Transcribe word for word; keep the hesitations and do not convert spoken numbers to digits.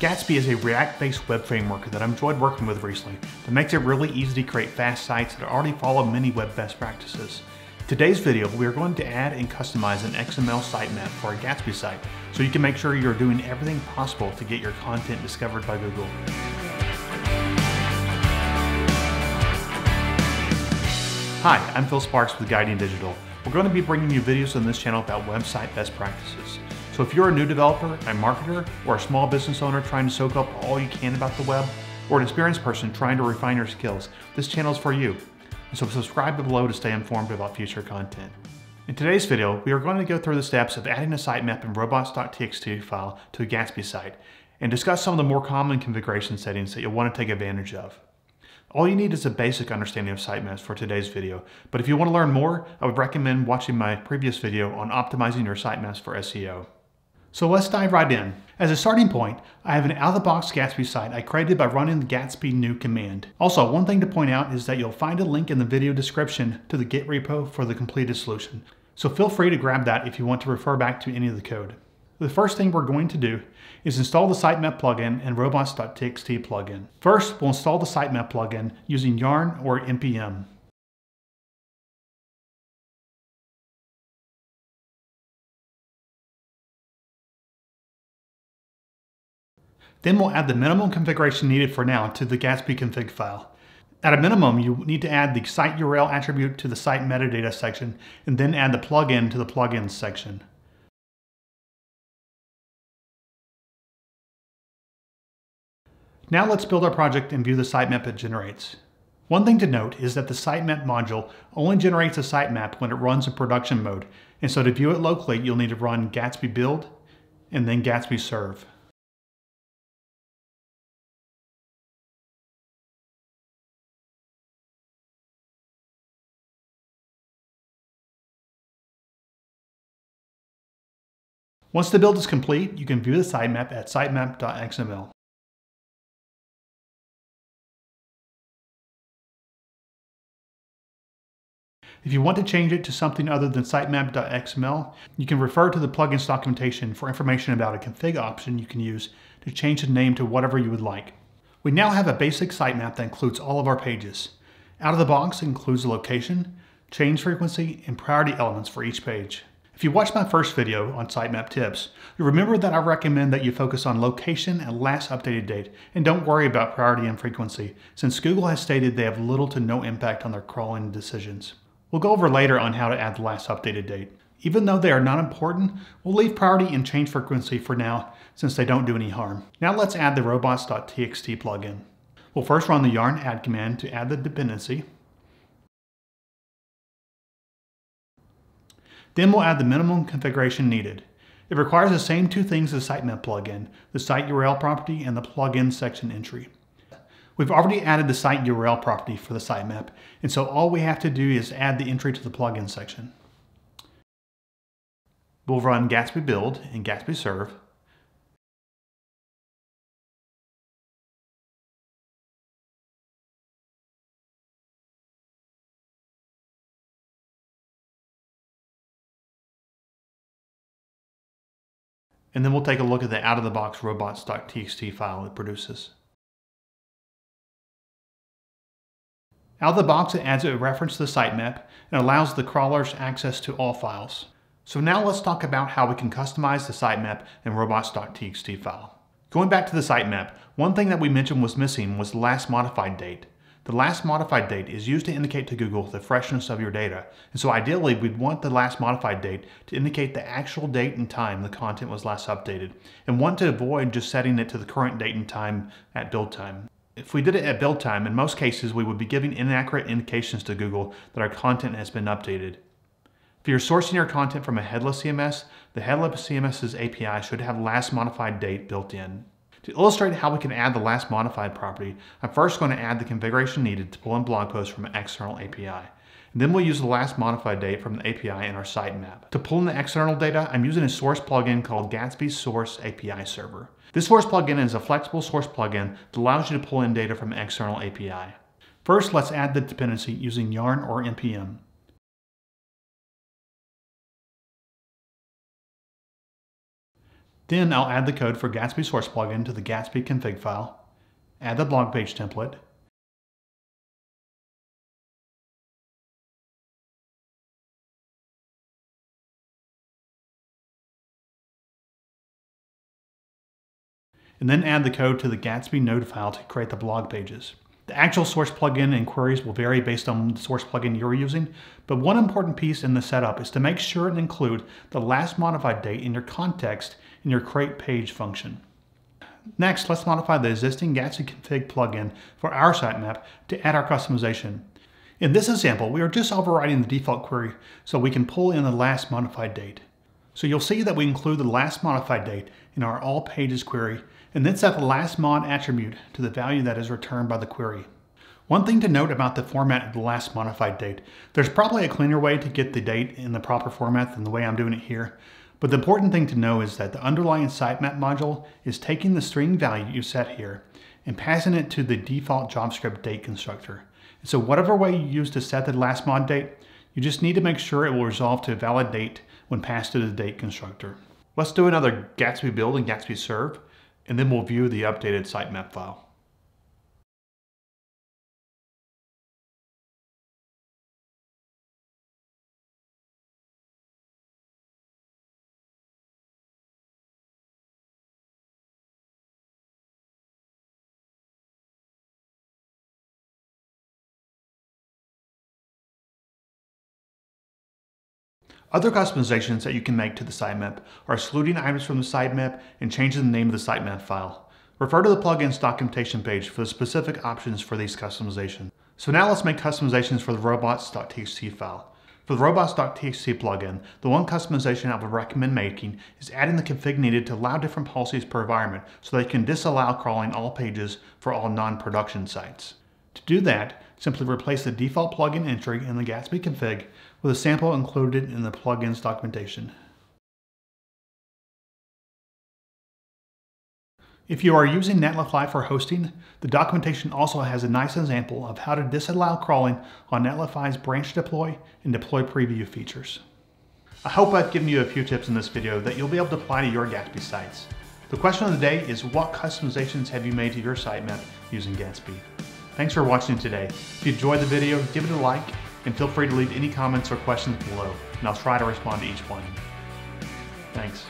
Gatsby is a React-based web framework that I've enjoyed working with recently that makes it really easy to create fast sites that already follow many web best practices. In today's video, we are going to add and customize an X M L sitemap for a Gatsby site so you can make sure you're doing everything possible to get your content discovered by Google. Hi, I'm Phil Sparks with Guiding Digital. We're going to be bringing you videos on this channel about website best practices. So if you're a new developer, a marketer, or a small business owner trying to soak up all you can about the web, or an experienced person trying to refine your skills, this channel's for you. And so subscribe below to stay informed about future content. In today's video, we are going to go through the steps of adding a sitemap in robots dot t x t file to a Gatsby site and discuss some of the more common configuration settings that you'll want to take advantage of. All you need is a basic understanding of sitemaps for today's video, but if you want to learn more, I would recommend watching my previous video on optimizing your sitemaps for S E O. So let's dive right in. As a starting point, I have an out-of-the-box Gatsby site I created by running the Gatsby new command. Also, one thing to point out is that you'll find a link in the video description to the Git repo for the completed solution. So feel free to grab that if you want to refer back to any of the code. The first thing we're going to do is install the sitemap plugin and robots dot t x t plugin. First, we'll install the sitemap plugin using Yarn or N P M. Then we'll add the minimum configuration needed for now to the Gatsby config file. At a minimum, you need to add the site U R L attribute to the site metadata section and then add the plugin to the plugins section. Now let's build our project and view the sitemap it generates. One thing to note is that the sitemap module only generates a sitemap when it runs in production mode, and so to view it locally, you'll need to run Gatsby build and then Gatsby serve. Once the build is complete, you can view the sitemap at sitemap dot x m l. If you want to change it to something other than sitemap dot x m l, you can refer to the plugins documentation for information about a config option you can use to change the name to whatever you would like. We now have a basic sitemap that includes all of our pages. Out of the box includes the location, change frequency, and priority elements for each page. If you watched my first video on sitemap tips, you'll remember that I recommend that you focus on location and last updated date, and don't worry about priority and frequency, since Google has stated they have little to no impact on their crawling decisions. We'll go over later on how to add the last updated date. Even though they are not important, we'll leave priority and change frequency for now since they don't do any harm. Now let's add the robots dot t x t plugin. We'll first run the yarn add command to add the dependency. Then we'll add the minimum configuration needed. It requires the same two things as the sitemap plugin, the site U R L property and the plugin section entry. We've already added the site U R L property for the sitemap, and so all we have to do is add the entry to the plugin section. We'll run Gatsby build and Gatsby serve. And then we'll take a look at the out-of-the-box robots dot t x t file it produces. Out of the box, it adds a reference to the sitemap and allows the crawlers access to all files. So now let's talk about how we can customize the sitemap in robots dot t x t file. Going back to the sitemap, one thing that we mentioned was missing was the last modified date. The last modified date is used to indicate to Google the freshness of your data, and so ideally we'd want the last modified date to indicate the actual date and time the content was last updated, and want to avoid just setting it to the current date and time at build time. If we did it at build time, in most cases, we would be giving inaccurate indications to Google that our content has been updated. If you're sourcing your content from a headless C M S, the headless CMS's A P I should have last modified date built in. To illustrate how we can add the last modified property, I'm first going to add the configuration needed to pull in blog posts from an external A P I. And then we'll use the last modified date from the A P I in our sitemap. To pull in the external data, I'm using a source plugin called Gatsby Source A P I Server. This source plugin is a flexible source plugin that allows you to pull in data from an external A P I. First, let's add the dependency using Yarn or N P M. Then I'll add the code for Gatsby Source plugin to the Gatsby config file, add the blog page template, and then add the code to the Gatsby node file to create the blog pages. The actual source plugin and queries will vary based on the source plugin you're using, but one important piece in the setup is to make sure and include the last modified date in your context in your create page function. Next, let's modify the existing Gatsby config plugin for our sitemap to add our customization. In this example, we are just overriding the default query so we can pull in the last modified date. So you'll see that we include the last modified date in our all pages query, and then set the last mod attribute to the value that is returned by the query. One thing to note about the format of the last modified date, there's probably a cleaner way to get the date in the proper format than the way I'm doing it here, but the important thing to know is that the underlying sitemap module is taking the string value you set here and passing it to the default JavaScript date constructor. And so whatever way you use to set the last mod date, you just need to make sure it will resolve to a valid date when passed to the date constructor. Let's do another Gatsby build and Gatsby serve, and then we'll view the updated sitemap file. Other customizations that you can make to the sitemap are excluding items from the sitemap and changing the name of the sitemap file. Refer to the plugin's documentation page for the specific options for these customizations. So now let's make customizations for the robots.txt file. For the robots.txt plugin, the one customization I would recommend making is adding the config needed to allow different policies per environment so they can disallow crawling all pages for all non-production sites. To do that, simply replace the default plugin entry in the Gatsby config with a sample included in the plugin's documentation. If you are using netlify for hosting, the documentation also has a nice example of how to disallow crawling on netlify's branch deploy and deploy preview features. I hope I've given you a few tips in this video that you'll be able to apply to your Gatsby sites. The question of the day is, what customizations have you made to your sitemap using Gatsby? Thanks for watching today. If you enjoyed the video, give it a like and feel free to leave any comments or questions below, and I'll try to respond to each one. Thanks.